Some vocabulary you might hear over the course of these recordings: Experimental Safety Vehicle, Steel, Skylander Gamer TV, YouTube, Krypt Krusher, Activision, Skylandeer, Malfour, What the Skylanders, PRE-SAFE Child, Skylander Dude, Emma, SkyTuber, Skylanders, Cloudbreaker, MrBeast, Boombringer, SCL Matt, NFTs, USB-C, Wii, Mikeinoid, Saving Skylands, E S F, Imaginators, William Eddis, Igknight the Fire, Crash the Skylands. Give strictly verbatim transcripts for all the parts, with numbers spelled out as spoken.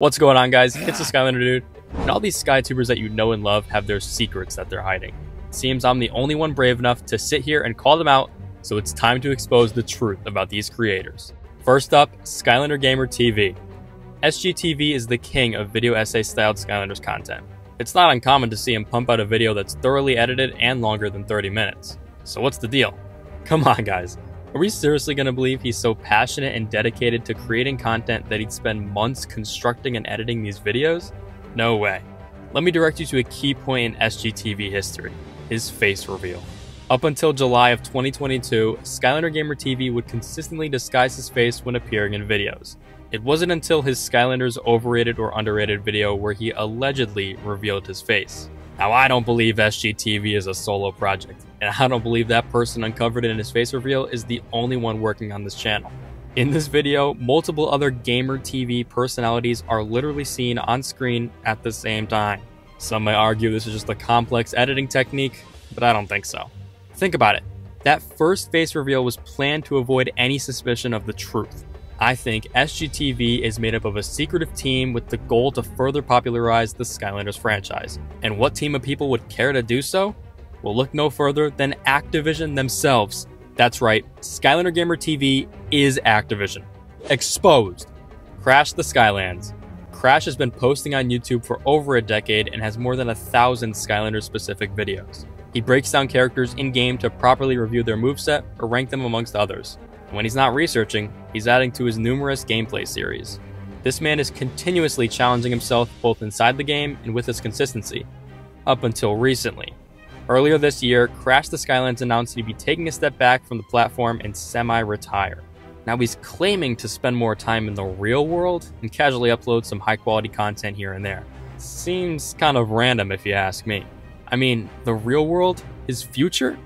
What's going on, guys? It's the Skylander Dude, and all these SkyTubers that you know and love have their secrets that they're hiding. It seems I'm the only one brave enough to sit here and call them out, so it's time to expose the truth about these creators. First up, Skylander Gamer T V. S G T V is the king of video essay-styled Skylanders content. It's not uncommon to see him pump out a video that's thoroughly edited and longer than thirty minutes. So what's the deal? Come on, guys. Are we seriously going to believe he's so passionate and dedicated to creating content that he'd spend months constructing and editing these videos? No way. Let me direct you to a key point in S G T V history, his face reveal. Up until July of twenty twenty-two, Skylander Gamer T V would consistently disguise his face when appearing in videos. It wasn't until his Skylanders Overrated or Underrated video where he allegedly revealed his face. Now, I don't believe S G T V is a solo project, and I don't believe that person uncovered in his face reveal is the only one working on this channel. In this video, multiple other Gamer T V personalities are literally seen on screen at the same time. Some may argue this is just a complex editing technique, but I don't think so. Think about it. That first face reveal was planned to avoid any suspicion of the truth. I think S G T V is made up of a secretive team with the goal to further popularize the Skylanders franchise. And what team of people would care to do so? Well, look no further than Activision themselves. That's right, Skylander Gamer T V is Activision. Exposed. Crash the Skylands. Crash has been posting on YouTube for over a decade and has more than a thousand Skylander-specific videos. He breaks down characters in-game to properly review their moveset or rank them amongst others. When he's not researching, he's adding to his numerous gameplay series. This man is continuously challenging himself both inside the game and with his consistency, up until recently. Earlier this year, Crash the Skylands announced he'd be taking a step back from the platform and semi-retire. Now he's claiming to spend more time in the real world and casually upload some high-quality content here and there. Seems kind of random if you ask me. I mean, the real world? His future?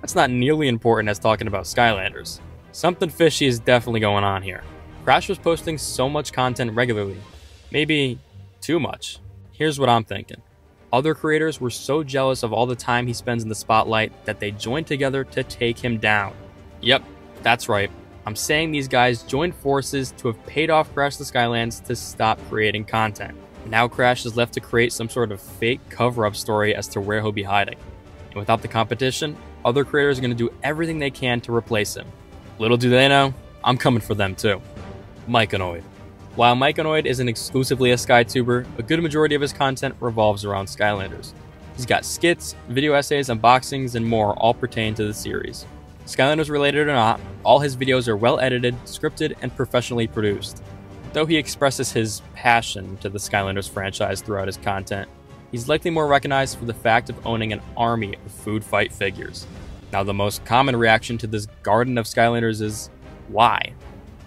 That's not nearly important as talking about Skylanders. Something fishy is definitely going on here. Crash was posting so much content regularly. Maybe too much. Here's what I'm thinking. Other creators were so jealous of all the time he spends in the spotlight that they joined together to take him down. Yep, that's right. I'm saying these guys joined forces to have paid off Crash the Skylands to stop creating content. Now Crash is left to create some sort of fake cover-up story as to where he'll be hiding. And without the competition, other creators are going to do everything they can to replace him. Little do they know, I'm coming for them too. Mikeinoid. While Mikeinoid isn't exclusively a SkyTuber, a good majority of his content revolves around Skylanders. He's got skits, video essays, unboxings, and more all pertain to the series. Skylanders related or not, all his videos are well edited, scripted, and professionally produced. Though he expresses his passion to the Skylanders franchise throughout his content, he's likely more recognized for the fact of owning an army of food fight figures. Now, the most common reaction to this garden of Skylanders is, why?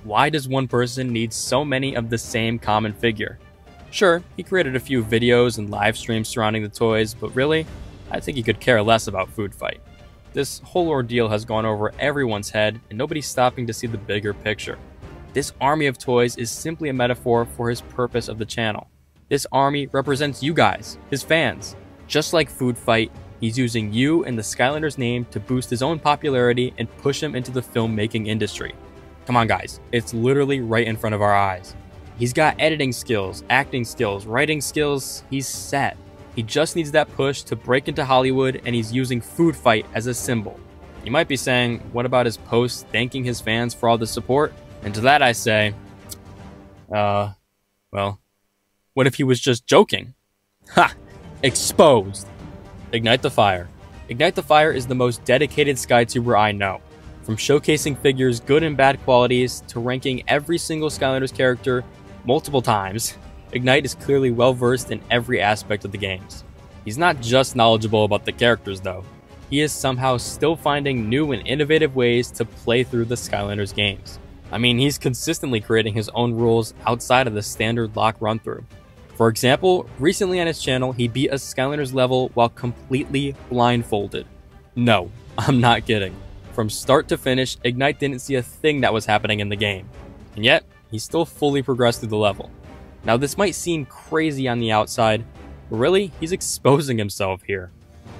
Why does one person need so many of the same common figure? Sure, he created a few videos and live streams surrounding the toys, but really, I think he could care less about Food Fight. This whole ordeal has gone over everyone's head, and nobody's stopping to see the bigger picture. This army of toys is simply a metaphor for his purpose of the channel. This army represents you guys, his fans. Just like Food Fight, he's using you and the Skylanders name to boost his own popularity and push him into the filmmaking industry. Come on, guys, it's literally right in front of our eyes. He's got editing skills, acting skills, writing skills, he's set. He just needs that push to break into Hollywood, and he's using Food Fight as a symbol. You might be saying, what about his posts thanking his fans for all the support? And to that I say, uh, well, what if he was just joking? Ha! Exposed! Igknight the Fire. Igknight the Fire is the most dedicated SkyTuber I know. From showcasing figures' good and bad qualities to ranking every single Skylanders character multiple times, Igknight is clearly well versed in every aspect of the games. He's not just knowledgeable about the characters though. He is somehow still finding new and innovative ways to play through the Skylanders games. I mean, he's consistently creating his own rules outside of the standard lock run-through. For example, recently on his channel, he beat a Skylanders level while completely blindfolded. No, I'm not kidding. From start to finish, Igknight didn't see a thing that was happening in the game. And yet, he still fully progressed through the level. Now, this might seem crazy on the outside, but really, he's exposing himself here.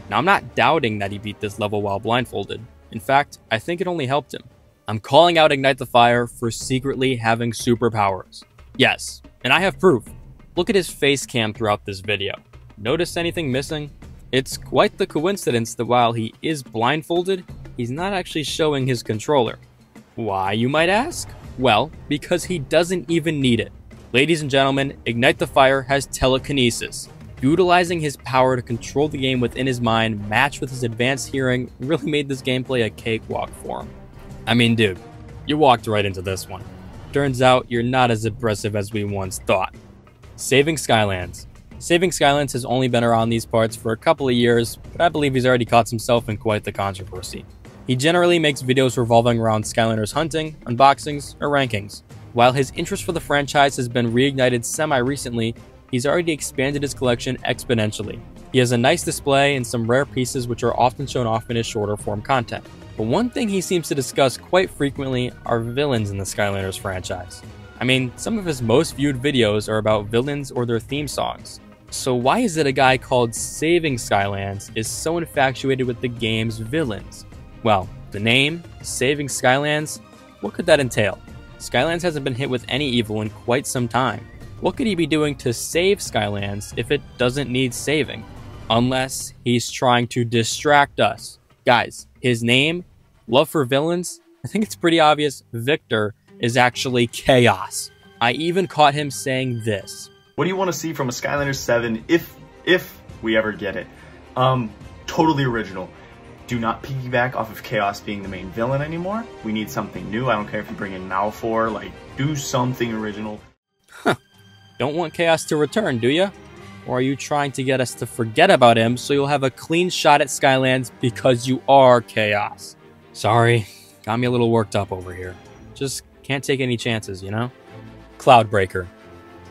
Now, I'm not doubting that he beat this level while blindfolded. In fact, I think it only helped him. I'm calling out Igknight the Fire for secretly having superpowers. Yes, And I have proof. Look at his face cam throughout this video. Notice anything missing? It's quite the coincidence that while he is blindfolded, he's not actually showing his controller. Why, you might ask? Well, because he doesn't even need it. Ladies and gentlemen, Igknight the Fire has telekinesis. Utilizing his power to control the game within his mind, matched with his advanced hearing, really made this gameplay a cakewalk for him. I mean, dude, you walked right into this one. Turns out you're not as impressive as we once thought. Saving Skylands. Saving Skylands has only been around these parts for a couple of years, but I believe he's already caught himself in quite the controversy. He generally makes videos revolving around Skylanders hunting, unboxings, or rankings. While his interest for the franchise has been reignited semi-recently, he's already expanded his collection exponentially. He has a nice display and some rare pieces which are often shown off in his shorter form content. But one thing he seems to discuss quite frequently are villains in the Skylanders franchise. I mean, some of his most viewed videos are about villains or their theme songs. So why is it a guy called Saving Skylands is so infatuated with the game's villains? Well, the name, Saving Skylands, what could that entail? Skylands hasn't been hit with any evil in quite some time. What could he be doing to save Skylands if it doesn't need saving? Unless he's trying to distract us. Guys, his name, love for villains, I think it's pretty obvious Victor is actually Chaos. I even caught him saying this. What do you want to see from a Skylanders seven if, if we ever get it? Um, totally original. Do not piggyback off of Chaos being the main villain anymore. We need something new. I don't care if you bring in Malfour, like, do something original. Huh. Don't want Chaos to return, do you? Or are you trying to get us to forget about him so you'll have a clean shot at Skylands because you are Chaos? Sorry, got me a little worked up over here. Just can't take any chances, you know? Cloudbreaker.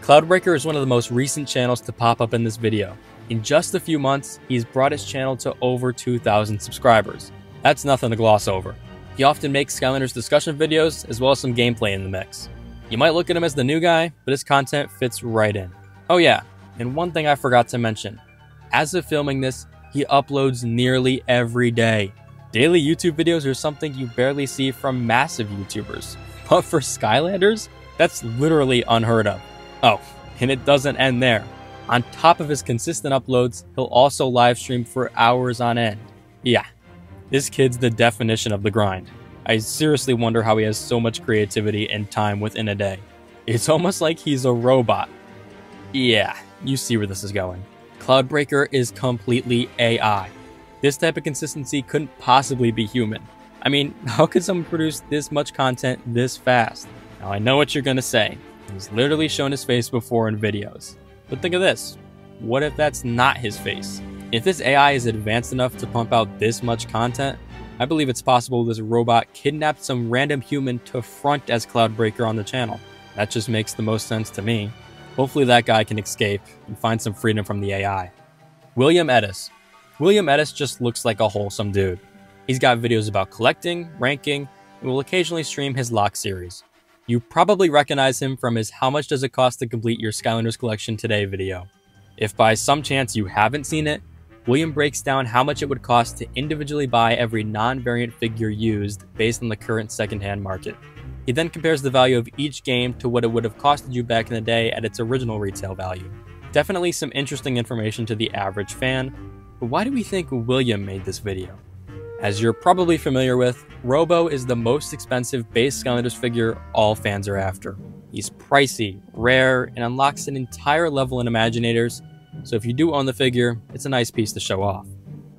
Cloudbreaker is one of the most recent channels to pop up in this video. In just a few months, he's brought his channel to over two thousand subscribers. That's nothing to gloss over. He often makes Skylanders discussion videos as well as some gameplay in the mix. You might look at him as the new guy, but his content fits right in. Oh yeah, and one thing I forgot to mention. As of filming this, he uploads nearly every day. Daily YouTube videos are something you barely see from massive YouTubers. But for Skylanders, that's literally unheard of. Oh, and it doesn't end there. On top of his consistent uploads, he'll also live stream for hours on end. Yeah, this kid's the definition of the grind. I seriously wonder how he has so much creativity and time within a day. It's almost like he's a robot. Yeah, you see where this is going. Cloudbreaker is completely A I. This type of consistency couldn't possibly be human. I mean, how could someone produce this much content this fast? Now I know what you're gonna say. He's literally shown his face before in videos. But think of this, what if that's not his face? If this A I is advanced enough to pump out this much content, I believe it's possible this robot kidnapped some random human to front as Cloudbreaker on the channel. That just makes the most sense to me. Hopefully that guy can escape and find some freedom from the A I. William Eddis. William Eddis just looks like a wholesome dude. He's got videos about collecting, ranking, and will occasionally stream his lock series. You probably recognize him from his How Much Does It Cost to Complete Your Skylanders Collection Today video. If by some chance you haven't seen it, William breaks down how much it would cost to individually buy every non-variant figure used based on the current secondhand market. He then compares the value of each game to what it would have costed you back in the day at its original retail value. Definitely some interesting information to the average fan, but why do we think William made this video? As you're probably familiar with, Robo is the most expensive base Skylanders figure all fans are after. He's pricey, rare, and unlocks an entire level in Imaginators. So if you do own the figure, it's a nice piece to show off.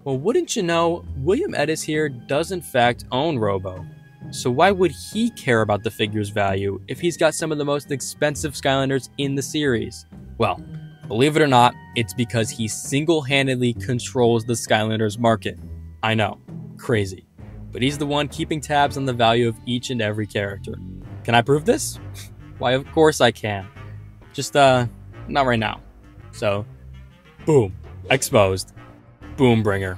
Well, wouldn't you know, William Eddis here does in fact own Robo. So why would he care about the figure's value if he's got some of the most expensive Skylanders in the series? Well, believe it or not, it's because he single-handedly controls the Skylanders market. I know, crazy. But he's the one keeping tabs on the value of each and every character. Can I prove this? Why, of course I can. Just, uh, not right now. So, boom, exposed. Boombringer.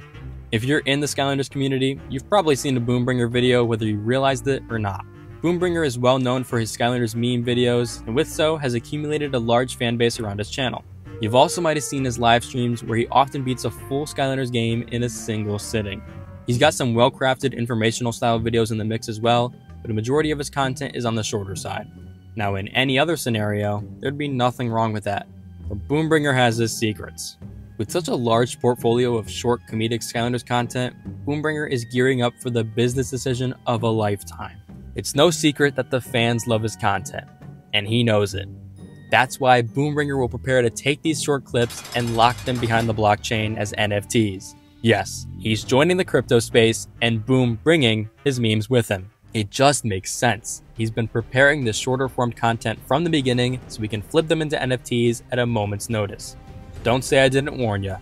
If you're in the Skylanders community, you've probably seen a Boombringer video whether you realized it or not. Boombringer is well known for his Skylanders meme videos, and with so, has accumulated a large fan base around his channel. You've also might have seen his live streams where he often beats a full Skylanders game in a single sitting. He's got some well-crafted informational style videos in the mix as well, but a majority of his content is on the shorter side. Now in any other scenario, there'd be nothing wrong with that, but Boombringer has his secrets. With such a large portfolio of short comedic Skylanders content, Boombringer is gearing up for the business decision of a lifetime. It's no secret that the fans love his content, and he knows it. That's why Boombringer will prepare to take these short clips and lock them behind the blockchain as N F Ts. Yes, he's joining the crypto space and Boom bringing his memes with him. It just makes sense. He's been preparing this shorter form content from the beginning so we can flip them into N F Ts at a moment's notice. Don't say I didn't warn ya.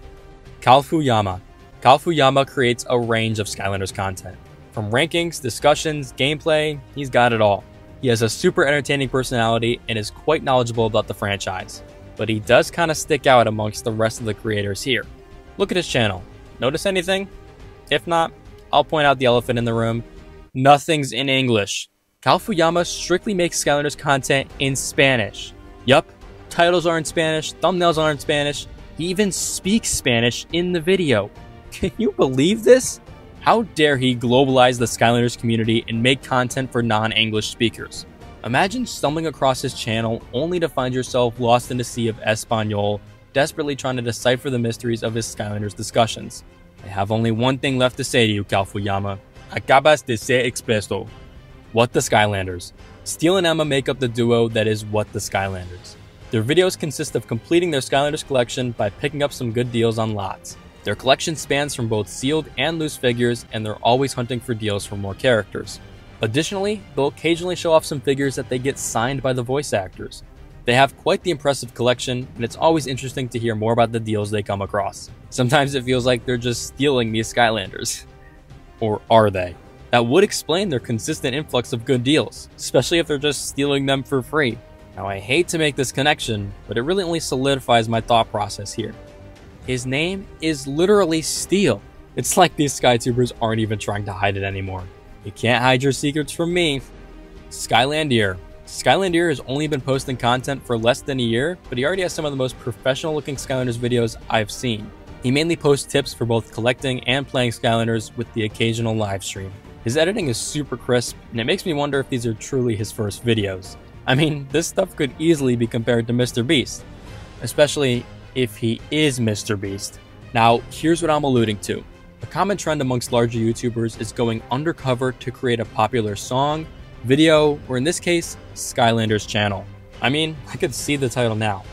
Kalfuyama. Kalfuyama creates a range of Skylanders content. From rankings, discussions, gameplay, he's got it all. He has a super entertaining personality and is quite knowledgeable about the franchise, but he does kind of stick out amongst the rest of the creators here. Look at his channel. Notice anything? If not, I'll point out the elephant in the room. Nothing's in English. Kalfuyama strictly makes Skylanders content in Spanish. Yup, titles are in Spanish, thumbnails are in Spanish, he even speaks Spanish in the video. Can you believe this? How dare he globalize the Skylanders community and make content for non-English speakers? Imagine stumbling across his channel only to find yourself lost in a sea of Espanol, desperately trying to decipher the mysteries of his Skylanders discussions. I have only one thing left to say to you, Kalfuyama. Acabas de ser expuesto. What the Skylanders. Steel and Emma make up the duo that is What the Skylanders. Their videos consist of completing their Skylanders collection by picking up some good deals on lots. Their collection spans from both sealed and loose figures, and they're always hunting for deals for more characters. Additionally, they'll occasionally show off some figures that they get signed by the voice actors. They have quite the impressive collection, and it's always interesting to hear more about the deals they come across. Sometimes it feels like they're just stealing these Skylanders. Or are they? That would explain their consistent influx of good deals, especially if they're just stealing them for free. Now I hate to make this connection, but it really only solidifies my thought process here. His name is literally Steel. It's like these Skytubers aren't even trying to hide it anymore. You can't hide your secrets from me. Skylandeer. Skylandeer has only been posting content for less than a year, but he already has some of the most professional looking Skylanders videos I've seen. He mainly posts tips for both collecting and playing Skylanders with the occasional live stream. His editing is super crisp, and it makes me wonder if these are truly his first videos. I mean, this stuff could easily be compared to MrBeast, especially if he is MrBeast. Now, here's what I'm alluding to. A common trend amongst larger YouTubers is going undercover to create a popular song, video, or in this case, Skylander's channel. I mean, I could see the title now.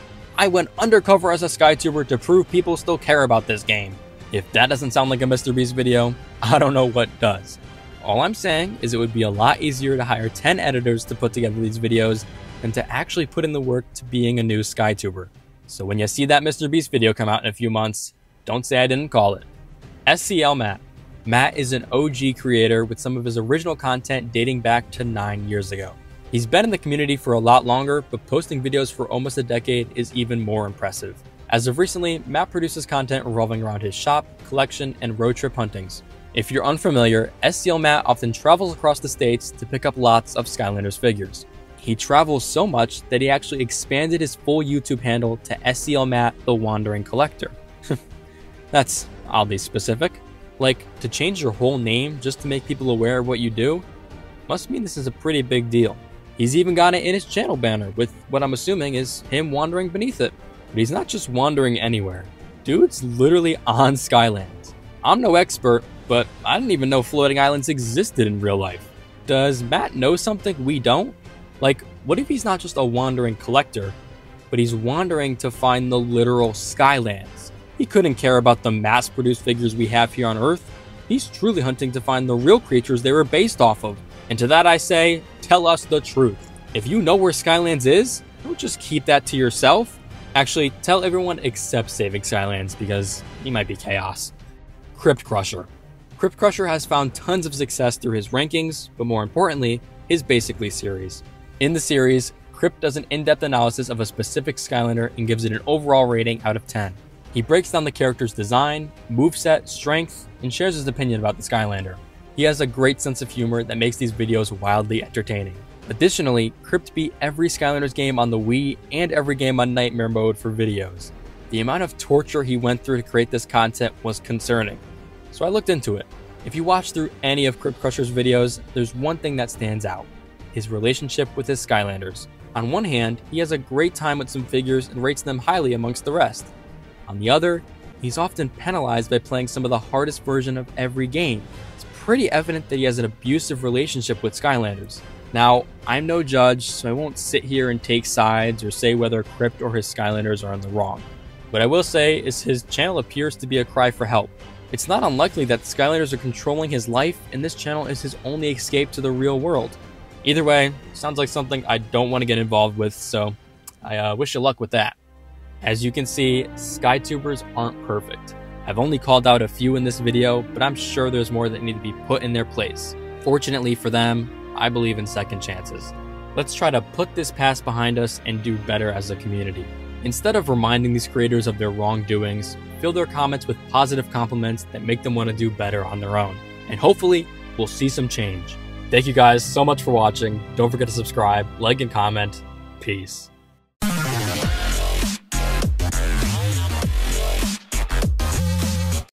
I went undercover as a Skytuber to prove people still care about this game. If that doesn't sound like a MrBeast video, I don't know what does. All I'm saying is it would be a lot easier to hire ten editors to put together these videos than to actually put in the work to being a new Skytuber. So when you see that MrBeast video come out in a few months, don't say I didn't call it. S C L Matt. Matt is an O G creator with some of his original content dating back to nine years ago. He's been in the community for a lot longer, but posting videos for almost a decade is even more impressive. As of recently, Matt produces content revolving around his shop, collection, and road trip huntings. If you're unfamiliar, S C L Matt often travels across the states to pick up lots of Skylanders figures. He travels so much that he actually expanded his full YouTube handle to S C L Matt the Wandering Collector. That's oddly specific. Like, to change your whole name just to make people aware of what you do? Must mean this is a pretty big deal. He's even got it in his channel banner with what I'm assuming is him wandering beneath it. But he's not just wandering anywhere. Dude's literally on Skylands. I'm no expert, but I didn't even know floating islands existed in real life. Does Matt know something we don't? Like, what if he's not just a wandering collector, but he's wandering to find the literal Skylands? He couldn't care about the mass-produced figures we have here on Earth. He's truly hunting to find the real creatures they were based off of. And to that I say, tell us the truth. If you know where Skylands is, don't just keep that to yourself. Actually, tell everyone except Saving Skylands, because he might be chaos. Krypt Krusher. Krypt Krusher has found tons of success through his rankings, but more importantly, his Basically series. In the series, Krypt does an in-depth analysis of a specific Skylander and gives it an overall rating out of ten. He breaks down the character's design, moveset, strength, and shares his opinion about the Skylander. He has a great sense of humor that makes these videos wildly entertaining. Additionally, Krypt beat every Skylanders game on the Wii and every game on Nightmare Mode for videos. The amount of torture he went through to create this content was concerning, so I looked into it. If you watch through any of Krypt Krusher's videos, there's one thing that stands out. His relationship with his Skylanders. On one hand, he has a great time with some figures and rates them highly amongst the rest. On the other, he's often penalized by playing some of the hardest version of every game. It's pretty evident that he has an abusive relationship with Skylanders. Now, I'm no judge, so I won't sit here and take sides or say whether Krypt or his Skylanders are in the wrong. What I will say is his channel appears to be a cry for help. It's not unlikely that Skylanders are controlling his life and this channel is his only escape to the real world. Either way, sounds like something I don't want to get involved with, so I uh, wish you luck with that. As you can see, Skytubers aren't perfect. I've only called out a few in this video, but I'm sure there's more that need to be put in their place. Fortunately for them, I believe in second chances. Let's try to put this past behind us and do better as a community. Instead of reminding these creators of their wrongdoings, fill their comments with positive compliments that make them want to do better on their own. And hopefully, we'll see some change. Thank you guys so much for watching. Don't forget to subscribe, like, and comment. Peace.